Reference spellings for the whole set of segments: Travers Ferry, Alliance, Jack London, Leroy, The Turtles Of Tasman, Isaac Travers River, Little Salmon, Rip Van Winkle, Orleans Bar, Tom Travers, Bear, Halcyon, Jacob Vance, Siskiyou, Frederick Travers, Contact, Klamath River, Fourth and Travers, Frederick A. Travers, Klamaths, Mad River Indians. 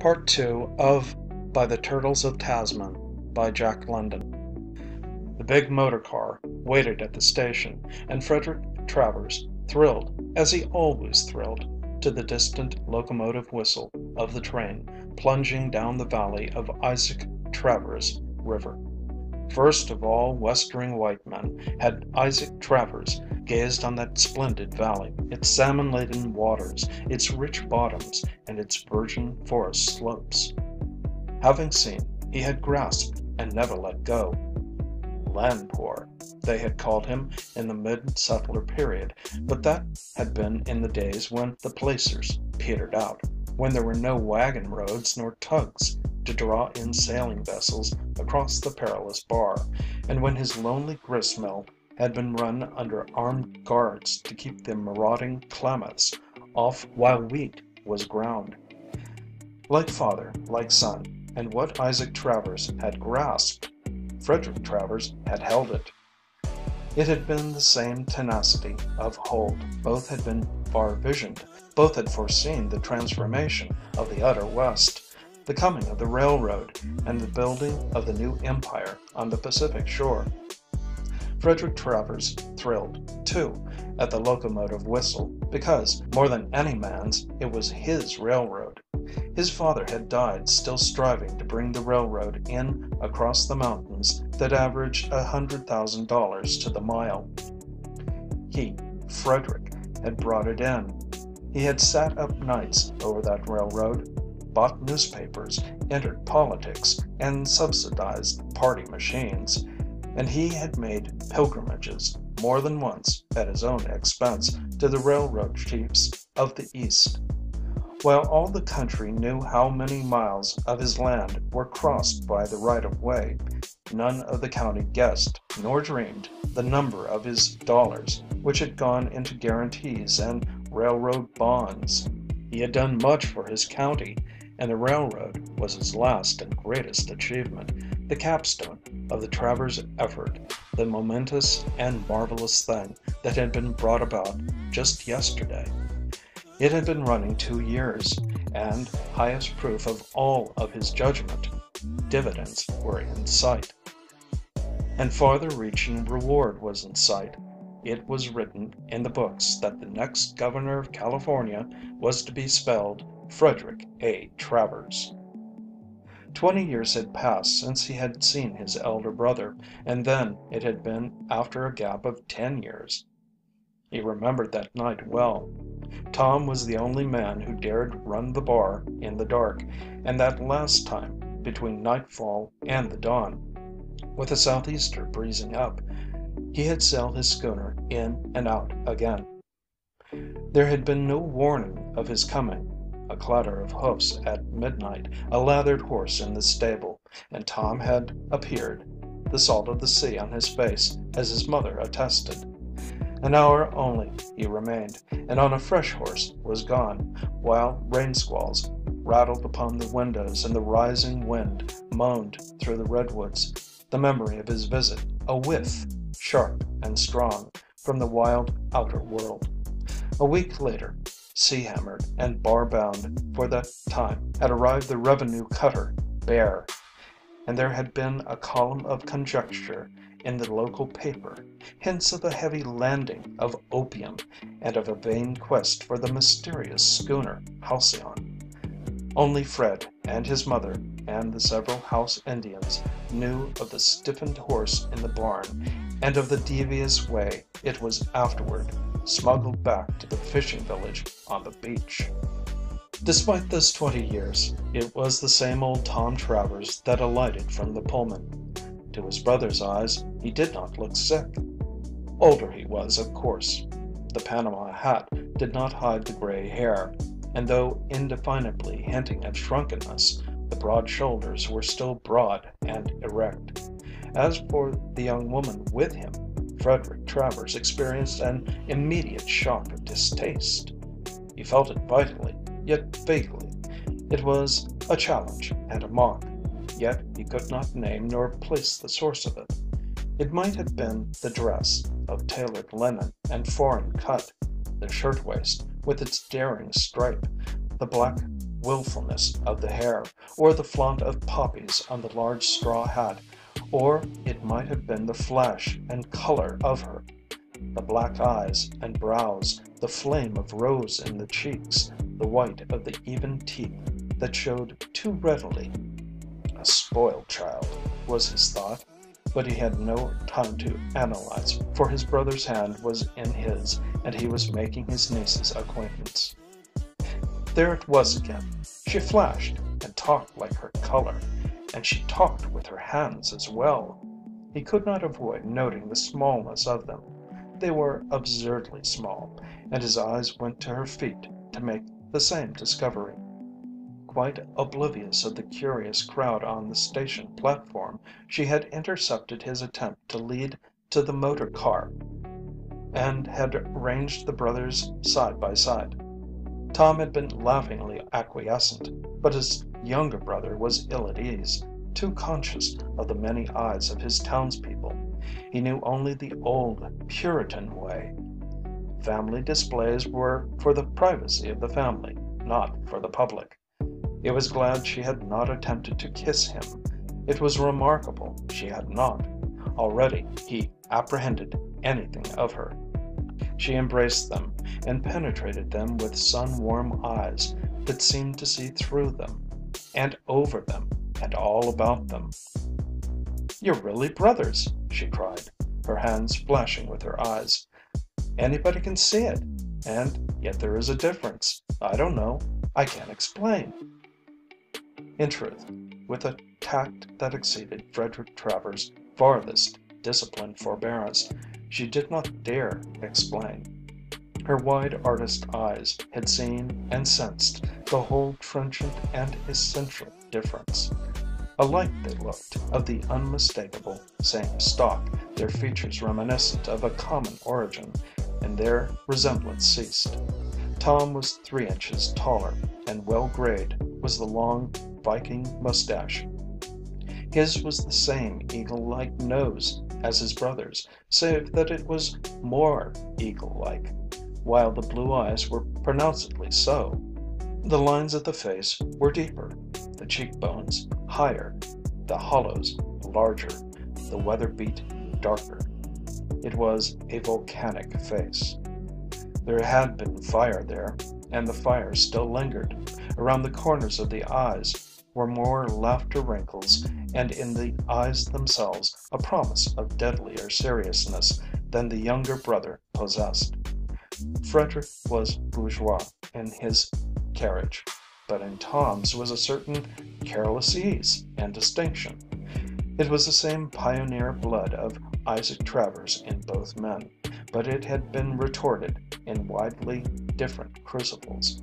Part II of By the Turtles of Tasman by Jack London. The big motor car waited at the station, and Frederick Travers thrilled, as he always thrilled, to the distant locomotive whistle of the train plunging down the valley of Isaac Travers River. First of all westering white men had Isaac Travers gazed on that splendid valley, its salmon-laden waters, its rich bottoms, and its virgin forest slopes. Having seen, he had grasped and never let go. Landpoor, they had called him in the mid-settler period, but that had been in the days when the placers petered out, when there were no wagon roads nor tugs to draw in sailing vessels across the perilous bar, and when his lonely gristmill had been run under armed guards to keep the marauding Klamaths off while wheat was ground. Like father, like son, and what Isaac Travers had grasped, Frederick Travers had held it. It had been the same tenacity of hold. Both had been far-visioned. Both had foreseen the transformation of the utter West, the coming of the railroad, and the building of the new empire on the Pacific shore. Frederick Travers thrilled, too, at the locomotive whistle, because, more than any man's, it was his railroad. His father had died still striving to bring the railroad in across the mountains that averaged $100,000 to the mile. He, Frederick, had brought it in. He had sat up nights over that railroad, bought newspapers, entered politics, and subsidized party machines, and he had made pilgrimages more than once at his own expense to the railroad chiefs of the East. While all the country knew how many miles of his land were crossed by the right-of-way, none of the county guessed nor dreamed the number of his dollars which had gone into guarantees and railroad bonds. He had done much for his county, and the railroad was his last and greatest achievement, the capstone of the Travers effort, the momentous and marvelous thing that had been brought about just yesterday. It had been running 2 years, and, highest proof of all of his judgment, dividends were in sight. And farther-reaching reward was in sight. It was written in the books that the next governor of California was to be spelled Frederick A. Travers. 20 years had passed since he had seen his elder brother, and then it had been after a gap of 10 years. He remembered that night well. Tom was the only man who dared run the bar in the dark, and that last time, between nightfall and the dawn, with a southeaster breezing up, he had sailed his schooner in and out again. There had been no warning of his coming, a clatter of hoofs at midnight, a lathered horse in the stable, and Tom had appeared, the salt of the sea on his face, as his mother attested. An hour only he remained, and on a fresh horse was gone, while rain squalls rattled upon the windows and the rising wind moaned through the redwoods, the memory of his visit, a whiff, sharp and strong, from the wild outer world. A week later, sea-hammered and bar-bound for that time, had arrived the revenue cutter, Bear, and there had been a column of conjecture in the local paper, hints of a heavy landing of opium and of a vain quest for the mysterious schooner Halcyon. Only Fred and his mother and the several house Indians knew of the stiffened horse in the barn and of the devious way it was afterward smuggled back to the fishing village on the beach. Despite those 20 years, it was the same old Tom Travers that alighted from the Pullman. To his brother's eyes, he did not look sick. Older he was, of course. The Panama hat did not hide the gray hair, and though indefinably hinting at shrunkenness, the broad shoulders were still broad and erect. As for the young woman with him, Frederick Travers experienced an immediate shock of distaste. He felt it vitally, yet vaguely. It was a challenge and a mock. Yet he could not name nor place the source of it. It might have been the dress, of tailored linen and foreign cut, the shirtwaist with its daring stripe, the black willfulness of the hair, or the flaunt of poppies on the large straw hat, or it might have been the flash and color of her, the black eyes and brows, the flame of rose in the cheeks, the white of the even teeth that showed too readily. A spoiled child, was his thought, but he had no time to analyze, for his brother's hand was in his, and he was making his niece's acquaintance. There it was again. She flashed and talked like her color, and she talked with her hands as well. He could not avoid noting the smallness of them. They were absurdly small, and his eyes went to her feet to make the same discovery. Quite oblivious of the curious crowd on the station platform, she had intercepted his attempt to lead to the motor car, and had ranged the brothers side by side. Tom had been laughingly acquiescent, but his younger brother was ill at ease, too conscious of the many eyes of his townspeople. He knew only the old Puritan way. Family displays were for the privacy of the family, not for the public. He was glad she had not attempted to kiss him. It was remarkable she had not. Already he apprehended anything of her. She embraced them and penetrated them with sun-warm eyes that seemed to see through them, and over them, and all about them. "You're really brothers," she cried, her hands flashing with her eyes. "Anybody can see it, and yet there is a difference. I don't know. I can't explain." In truth, with a tact that exceeded Frederick Travers' farthest disciplined forbearance, she did not dare explain. Her wide artist eyes had seen and sensed the whole trenchant and essential difference. Alike they looked, of the unmistakable same stock, their features reminiscent of a common origin, and their resemblance ceased. Tom was 3 inches taller, and well grayed was the long Viking mustache. His was the same eagle-like nose as his brother's, save that it was more eagle-like, while the blue eyes were pronouncedly so. The lines of the face were deeper, the cheekbones higher, the hollows larger, the weather-beat darker. It was a volcanic face. There had been fire there, and the fire still lingered. Around the corners of the eyes were more laughter wrinkles, and in the eyes themselves a promise of deadlier seriousness than the younger brother possessed. Frederick was bourgeois in his carriage, but in Tom's was a certain careless ease and distinction. It was the same pioneer blood of Isaac Travers in both men, but it had been retorted in widely different crucibles.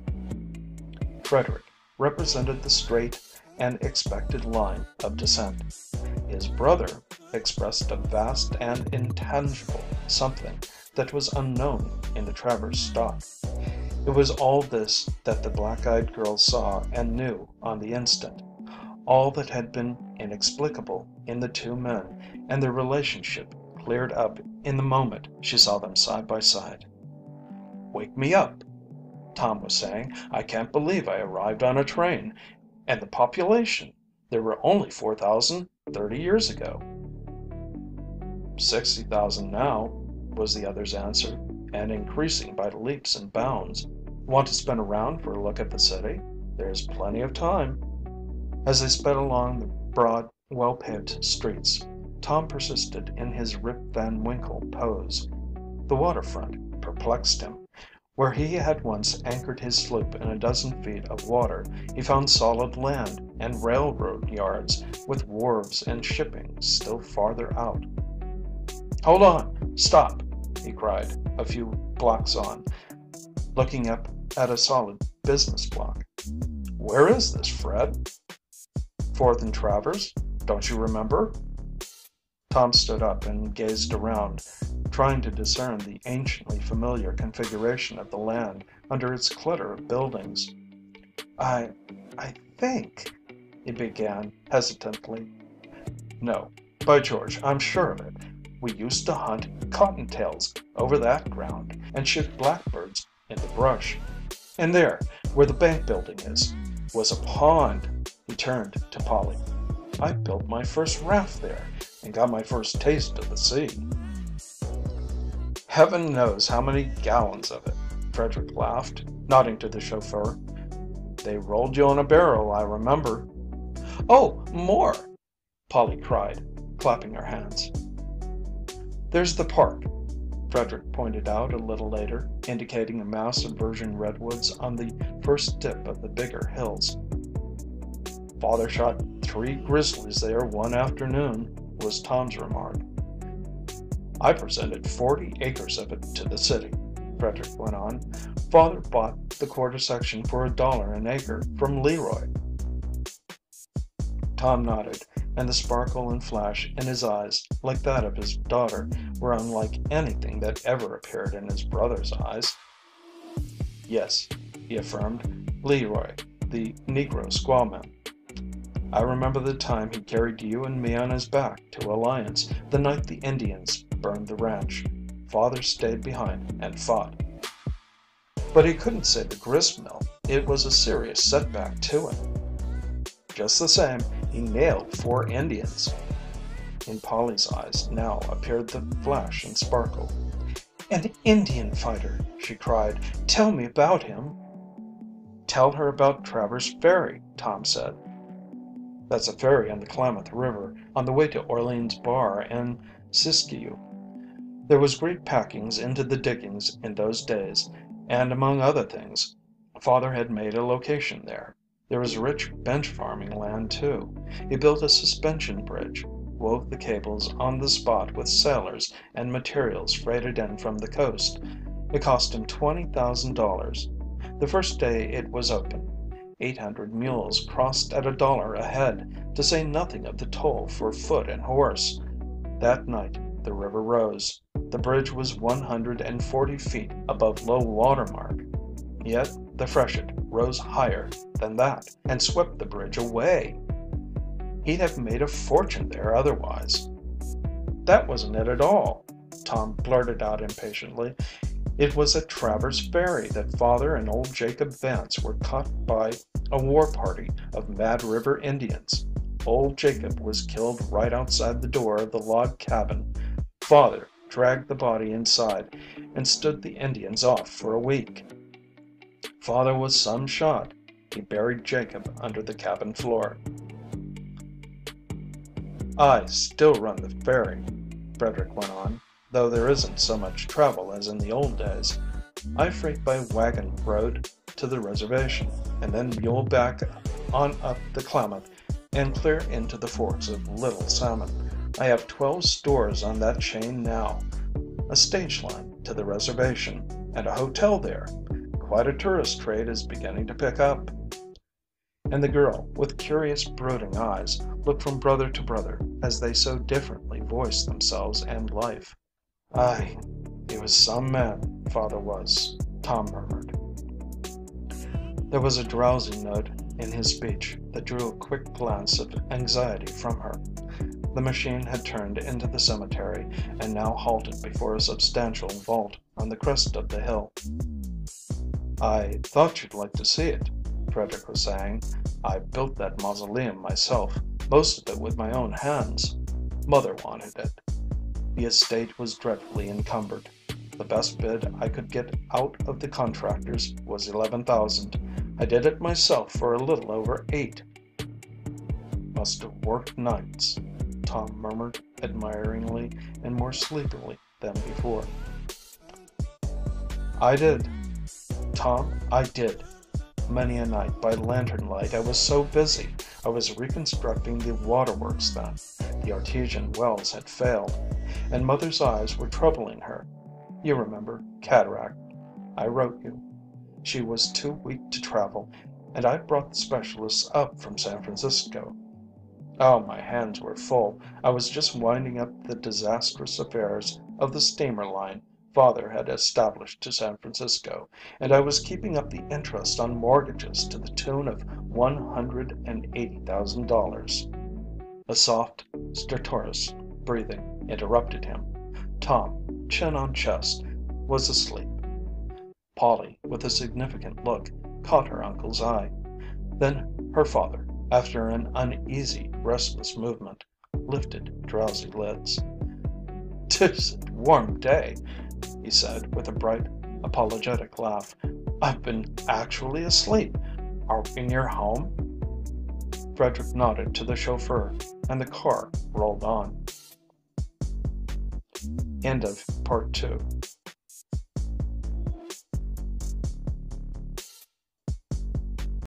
Frederick represented the straight and expected line of descent. His brother expressed a vast and intangible something that was unknown in the Travers stock. It was all this that the black-eyed girl saw and knew on the instant, all that had been inexplicable in the two men, and their relationship cleared up in the moment she saw them side by side. "Wake me up," Tom was saying. "I can't believe I arrived on a train. And the population. There were only 4,000 30 years ago." 60,000 now," was the other's answer, "and increasing by leaps and bounds. Want to spin around for a look at the city? There's plenty of time." As they sped along the broad, well-paved streets, Tom persisted in his Rip Van Winkle pose. The waterfront perplexed him. Where he had once anchored his sloop in a dozen feet of water, he found solid land and railroad yards, with wharves and shipping still farther out. "Hold on! Stop!" he cried, a few blocks on, looking up at a solid business block. "Where is this, Fred?" "Fourth and Travers. Don't you remember?" Tom stood up and gazed around, trying to discern the anciently familiar configuration of the land under its clutter of buildings. I think," he began hesitantly. "No, by George, I'm sure of it. We used to hunt cottontails over that ground, and shoot blackbirds in the brush. And there, where the bank building is. was a pond. He turned to Polly. I built my first raft there and got my first taste of the sea. Heaven knows how many gallons of it, Frederick laughed, nodding to the chauffeur. They rolled you on a barrel, I remember. Oh, more, Polly cried, clapping her hands. There's the park, Frederick pointed out a little later, indicating a mass of virgin redwoods on the first dip of the bigger hills. Father shot 3 grizzlies there one afternoon, was Tom's remark. I presented 40 acres of it to the city, Frederick went on. Father bought the quarter section for $1 an acre from Leroy. Tom nodded, and the sparkle and flash in his eyes, like that of his daughter, were unlike anything that ever appeared in his brother's eyes. Yes, he affirmed, Leroy, the Negro squawman. I remember the time he carried you and me on his back to Alliance, the night the Indians burned the ranch. Father stayed behind and fought. But he couldn't save the grist mill. It was a serious setback to him. Just the same, he nailed 4 Indians. In Polly's eyes now appeared the flash and sparkle. An Indian fighter, she cried. Tell me about him. Tell her about Travers Ferry, Tom said. That's a ferry on the Klamath River, on the way to Orleans Bar and Siskiyou. There was great packings into the diggings in those days, and among other things, Father had made a location there. There was rich bench farming land, too. He built a suspension bridge, wove the cables on the spot with sailors and materials freighted in from the coast. It cost him $20,000. The first day it was open, 800 mules crossed at $1 a head, to say nothing of the toll for foot and horse. That night the river rose. The bridge was 140 feet above low water mark. Yet the freshet rose higher than that and swept the bridge away. He'd have made a fortune there otherwise. That wasn't it at all, Tom blurted out impatiently. It was at Travers Ferry that Father and old Jacob Vance were caught by a war party of Mad River Indians. Old Jacob was killed right outside the door of the log cabin. Father dragged the body inside and stood the Indians off for a week. Father was some shot. He buried Jacob under the cabin floor. I still run the ferry, Frederick went on, though there isn't so much travel as in the old days. I freight by wagon road to the reservation, and then mule back on up the Klamath and clear into the forks of Little Salmon. I have 12 stores on that chain now, a stage line to the reservation, and a hotel there. Quite a tourist trade is beginning to pick up. And the girl, with curious, brooding eyes, looked from brother to brother as they so differently voiced themselves and life. Aye, he was some man, Father was, Tom murmured. There was a drowsy note in his speech that drew a quick glance of anxiety from her. The machine had turned into the cemetery and now halted before a substantial vault on the crest of the hill. I thought you'd like to see it, Frederick was saying. I built that mausoleum myself, most of it with my own hands. Mother wanted it. The estate was dreadfully encumbered. The best bid I could get out of the contractors was $11,000. I did it myself for a little over 8. Must have worked nights, Tom murmured admiringly and more sleepily than before. I did, Tom, I did. Many a night by lantern light I was so busy. I was reconstructing the waterworks then. The artesian wells had failed, and Mother's eyes were troubling her. You remember, cataract. I wrote you. She was too weak to travel, and I brought the specialists up from San Francisco. Oh, my hands were full. I was just winding up the disastrous affairs of the steamer line Father had established to San Francisco, and I was keeping up the interest on mortgages to the tune of $180,000. A soft, stertorous breathing interrupted him. Tom, chin on chest, was asleep. Polly, with a significant look, caught her uncle's eye. Then her father, after an uneasy, restless movement, lifted drowsy lids. "Deuced warm day," he said with a bright, apologetic laugh. "I've been actually asleep. Are we near home?" Frederick nodded to the chauffeur, and the car rolled on. End of part 2.